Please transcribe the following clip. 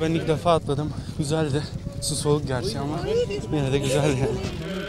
Ben ilk defa atladım. Güzeldi. Su soğuk gerçi ama yine de güzeldi yani.